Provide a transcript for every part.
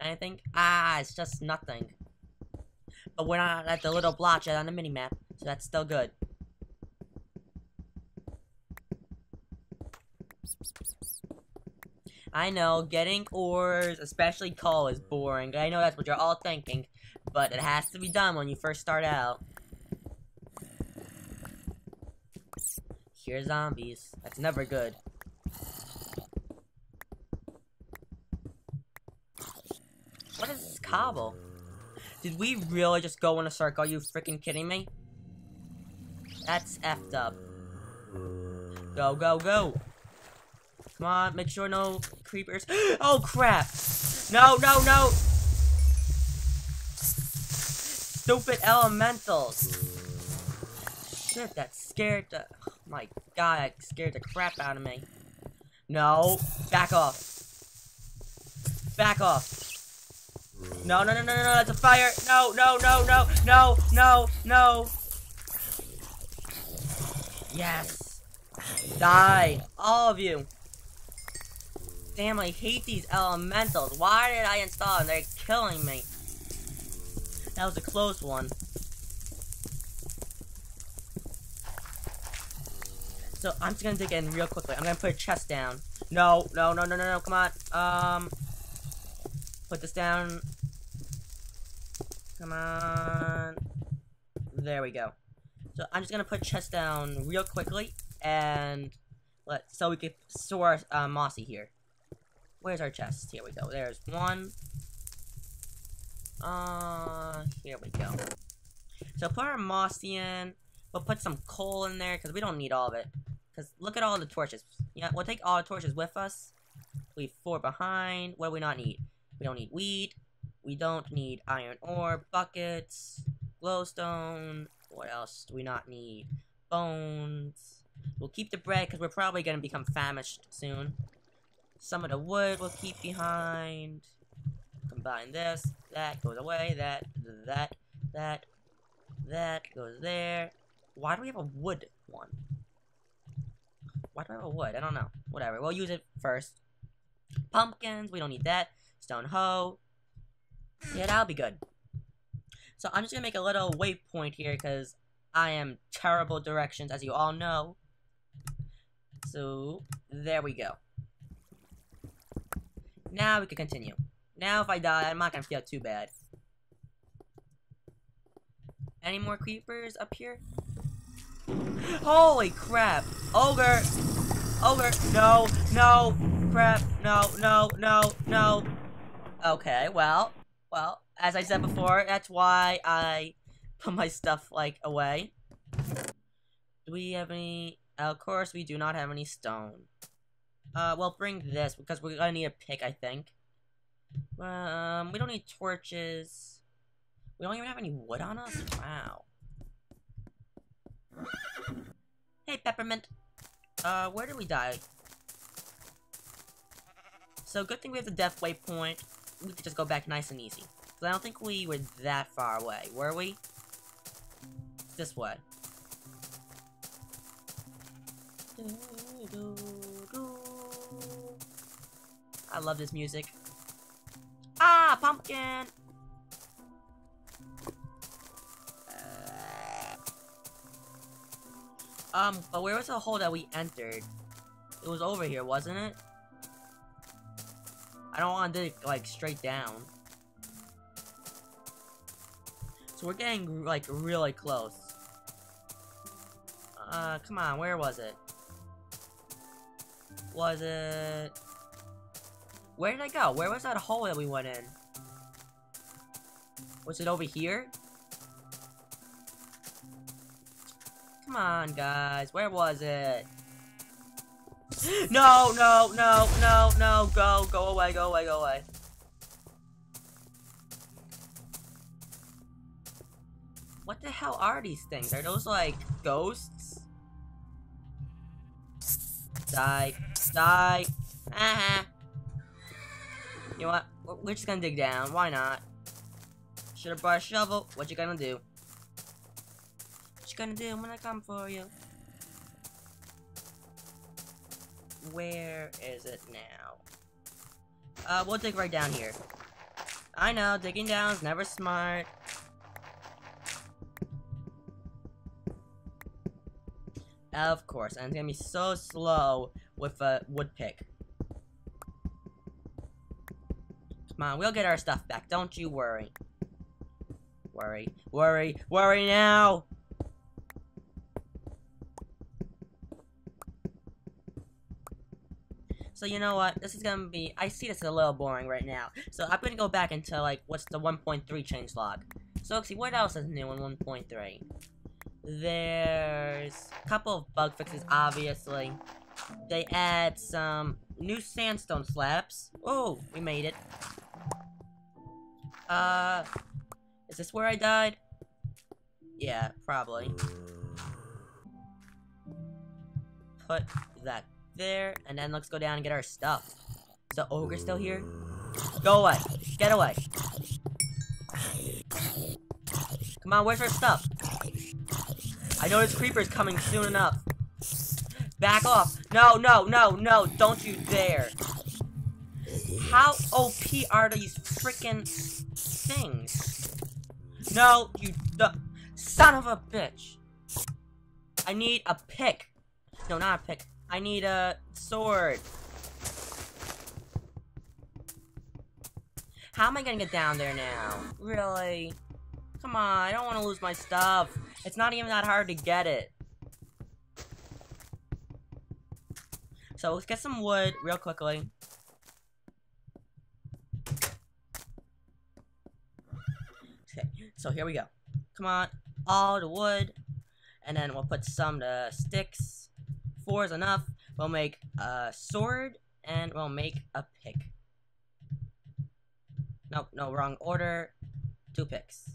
anything? Ah, it's just nothing. But we're not at the little blotch on the minimap, so that's still good. I know, getting ores, especially coal, is boring. I know that's what you're all thinking, but it has to be done when you first start out. Here are zombies. That's never good. What is this cobble? Did we really just go in a circle? Are you freaking kidding me? That's effed up. Go, go, go. Come on, make sure no creepers. Oh crap! No, no, no! Stupid elementals! Shit, that scared the. Oh my god, that scared the crap out of me. No, back off. Back off. No, no, no, no, no, that's a fire! No, no, no, no, no, no, no! Yes! Die! All of you! Damn, I hate these elementals. Why did I install them? They're killing me. That was a close one. So, I'm just gonna dig in real quickly. I'm gonna put a chest down. No, no, no, no, no, no, come on. Put this down. Come on. There we go. So, I'm just gonna put chest down real quickly, and... so we can store Mossy here. Where's our chest? Here we go. There's one. Here we go. So put our Mossy in. We'll put some coal in there because we don't need all of it. Because look at all the torches. Yeah, we'll take all the torches with us. We have 4 behind. What do we not need? We don't need wheat. We don't need iron ore, buckets, glowstone. What else do we not need? Bones. We'll keep the bread because we're probably going to become famished soon. Some of the wood we'll keep behind. Combine this. That goes away. That goes there. Why do we have a wood one? Why do I have a wood? I don't know. Whatever. We'll use it first. Pumpkins. We don't need that. Stone hoe. Yeah, that'll be good. So I'm just going to make a little waypoint here because I am terrible directions, as you all know. So, there we go. Now we can continue. Now if I die, I'm not gonna feel too bad. Any more creepers up here? Holy crap! Ogre! Ogre! No! No! Crap! No! No! No! No! Okay, well, as I said before, that's why I put my stuff, like, away. Do we have any... Of course, we do not have any stone. Well, bring this, because we're gonna need a pick, I think. We don't need torches. We don't even have any wood on us? Wow. Hey, Peppermint. Where did we die? So, good thing we have the death waypoint. We could just go back nice and easy. But I don't think we were that far away, were we? This way. I love this music. Ah, pumpkin! But where was the hole that we entered? It was over here, wasn't it? I don't want to dig, like, straight down. So we're getting, like, really close. Come on, where was it? Was it... Where did I go? Where was that hole that we went in? Was it over here? Come on, guys. Where was it? No, no, no, no, no. Go, go away, go away, go away. What the hell are these things? Are those, like, ghosts? Die. Die. Ah. You know what? We're just gonna dig down. Why not? Should've brought a shovel. What you gonna do? What you gonna do when I come for you? Where is it now? We'll dig right down here. I know, digging down is never smart. Of course, and it's gonna be so slow with a wood pick. Come on, we'll get our stuff back, don't you worry. Worry, worry, worry now! So you know what, this is gonna be, I see this is a little boring right now. So I'm gonna go back into like, what's the 1.3 changelog? So let's see, what else is new in 1.3? There's a couple of bug fixes, obviously. They add some new sandstone slabs. Oh, we made it. Is this where I died? Yeah, probably. Put that there, and then let's go down and get our stuff. Is the ogre still here? Go away! Get away! Come on, where's our stuff? I know this creeper's coming soon enough. Back off! No, no, no, no! Don't you dare! How OP are these freaking things? No, you son of a bitch! I need a pick. No, not a pick. I need a sword. How am I gonna get down there now? Really? Come on, I don't want to lose my stuff. It's not even that hard to get it. So let's get some wood real quickly. Okay, so here we go. Come on, all the wood. And then we'll put some sticks. 4 is enough. We'll make a sword and we'll make a pick. Nope, no, wrong order. 2 picks.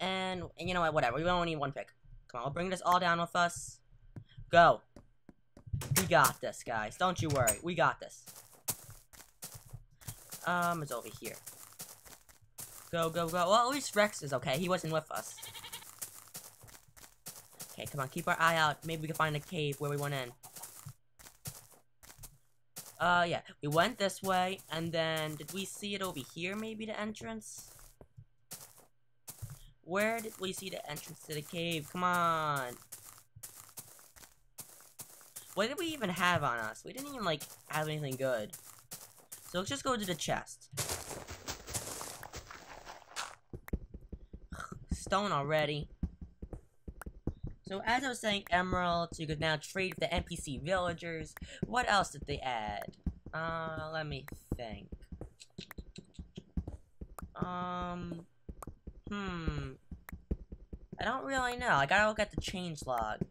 And you know what? Whatever. We only need 1 pick. Come on, we'll bring this all down with us. Go. We got this, guys. Don't you worry. We got this. It's over here. Go, go, go. Well, at least Rex is okay. He wasn't with us. Okay, come on, keep our eye out. Maybe we can find a cave where we went in. Yeah, we went this way, and then did we see it over here? Maybe the entrance. Where did we see the entrance to the cave? Come on. What did we even have on us? We didn't even like have anything good. So let's just go to the chest. Stone already. So as I was saying, emeralds, you could now trade with the NPC villagers. What else did they add? Let me think. I don't really know. I gotta look at the changelog.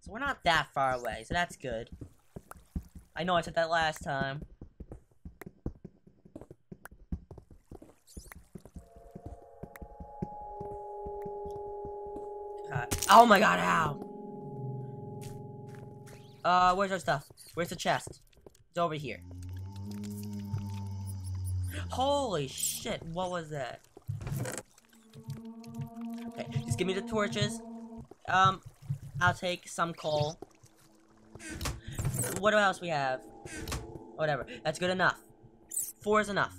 So we're not that far away, so that's good. I know I said that last time. Oh my god, ow! Where's our stuff? Where's the chest? It's over here. Holy shit, what was that? Okay, just give me the torches. I'll take some coal. What else we have? Whatever, that's good enough. 4 is enough.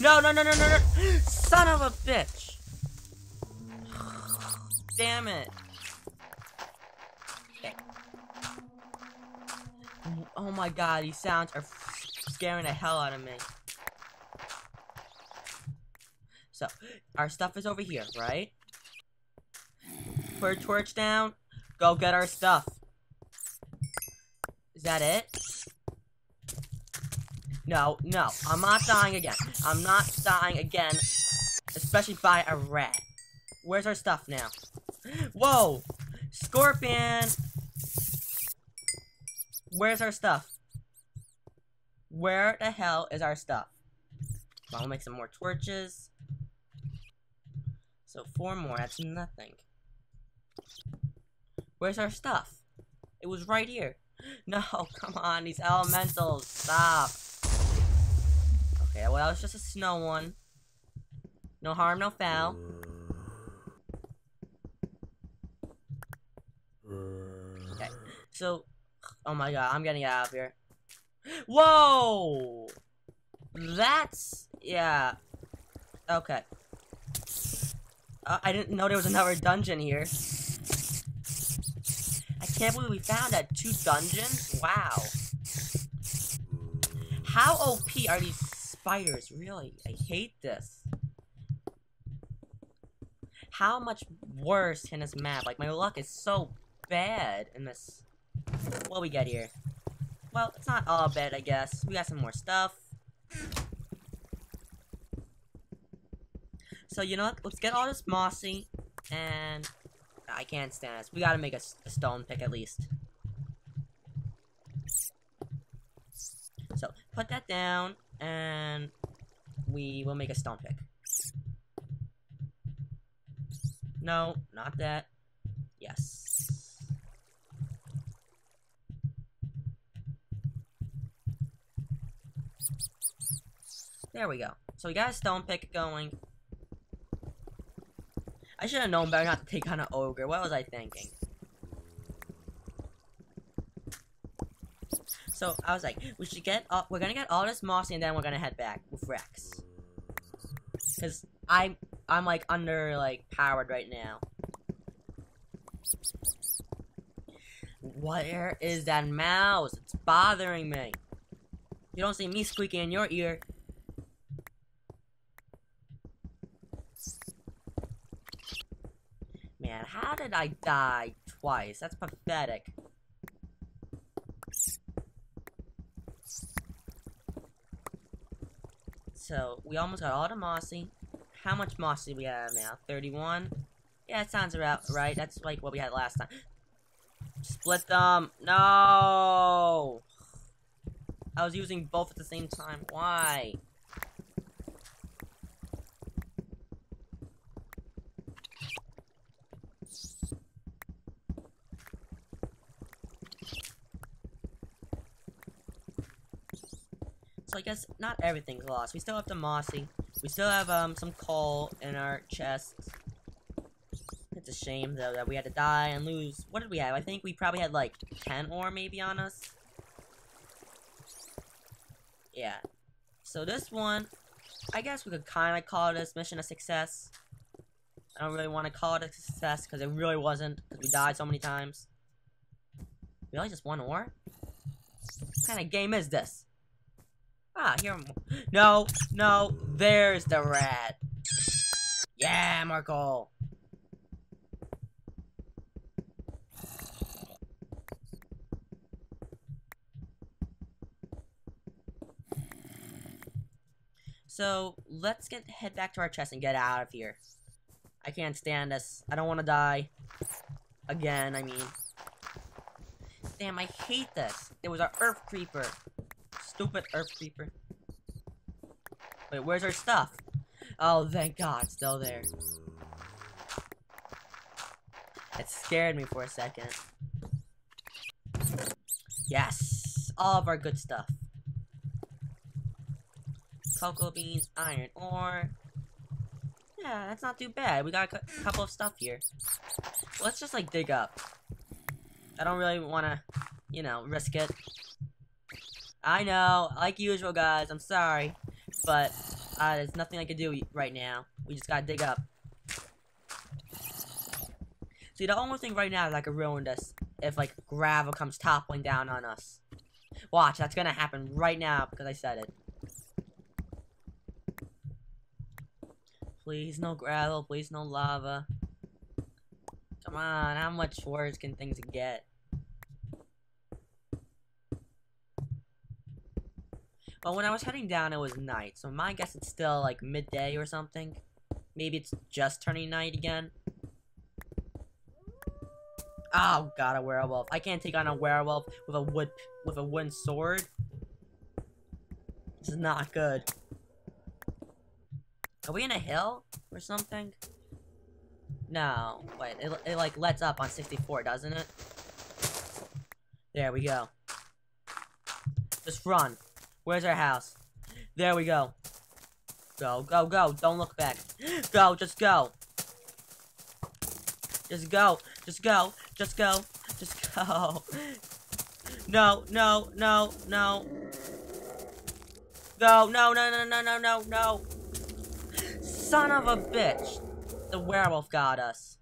No, no, no, no, no, no! Son of a bitch! Damn it. Okay. Oh my god, these sounds are scaring the hell out of me. So, our stuff is over here, right? Put a torch down. Go get our stuff. Is that it? No, no. I'm not dying again. I'm not dying again. Especially by a rat. Where's our stuff now? Whoa! Scorpion! Where's our stuff? Where the hell is our stuff? Well, we'll make some more torches. So 4 more, that's nothing. Where's our stuff? It was right here. No, come on, these elementals, stop! Okay, well, it's just a snow one. No harm, no foul. So, oh my god, I'm getting out of here. Whoa! That's... yeah. Okay. I didn't know there was another dungeon here. I can't believe we found that 2 dungeons. Wow. How OP are these spiders? Really, I hate this. How much worse can this map? Like, my luck is so bad in this. What we got here? Well, it's not all bad, I guess. We got some more stuff. So, you know what? Let's get all this mossy. And... I can't stand this. We gotta make a stone pick, at least. So, put that down. And... we will make a stone pick. No, not that. Yes. There we go. So we got a stone pick going. I should have known better not to take on an ogre. What was I thinking? So I was like, we should get all, we're gonna get all this mossy and then we're gonna head back with Rex. Cause I'm like under like powered right now. Where is that mouse? It's bothering me. You don't see me squeaking in your ear. Man, how did I die twice? That's pathetic. So we almost got all the mossy. How much moss do we have now? 31? Yeah, that sounds about right. That's like what we had last time. Split them. No! I was using both at the same time. Why? So I guess not everything's lost. We still have the mossy. We still have, some coal in our chest. It's a shame, though, that we had to die and lose. What did we have? I think we probably had, like, 10 ore maybe on us. Yeah. So this one, I guess we could kind of call this mission a success. I don't really want to call it a success, because it really wasn't, because we died so many times. Really? Just 1 ore? What kind of game is this? Ah, here I'm... No, no, there's the rat. Yeah, Marco. So, let's head back to our chest and get out of here. I can't stand this. I don't want to die. Again, I mean. Damn, I hate this. There was our earth creeper. Stupid earth creeper. Wait, where's our stuff? Oh, thank God, it's still there. It scared me for a second. Yes, all of our good stuff. Cocoa beans, iron ore. Yeah, that's not too bad. We got a couple of stuff here. Let's just like dig up. I don't really want to, you know, risk it. I know, like usual, guys, I'm sorry, but there's nothing I can do right now. We just gotta dig up. See, the only thing right now that could ruin this, if, like, gravel comes toppling down on us. Watch, that's gonna happen right now, because I said it. Please, no gravel, please, no lava. Come on, how much worse can things get? But when I was heading down, it was night, so my guess it's still, like, midday or something. Maybe it's just turning night again. Oh, God, a werewolf. I can't take on a werewolf with a wooden sword. This is not good. Are we in a hill or something? No. Wait, it like, lets up on 64, doesn't it? There we go. Just run. Where's our house? There we go. Go, go, go. Don't look back. Go, just go. Just go. Just go. Just go. Just go. No, no, no, no. No, no, no, no, no, no, no, no. Son of a bitch. The werewolf got us.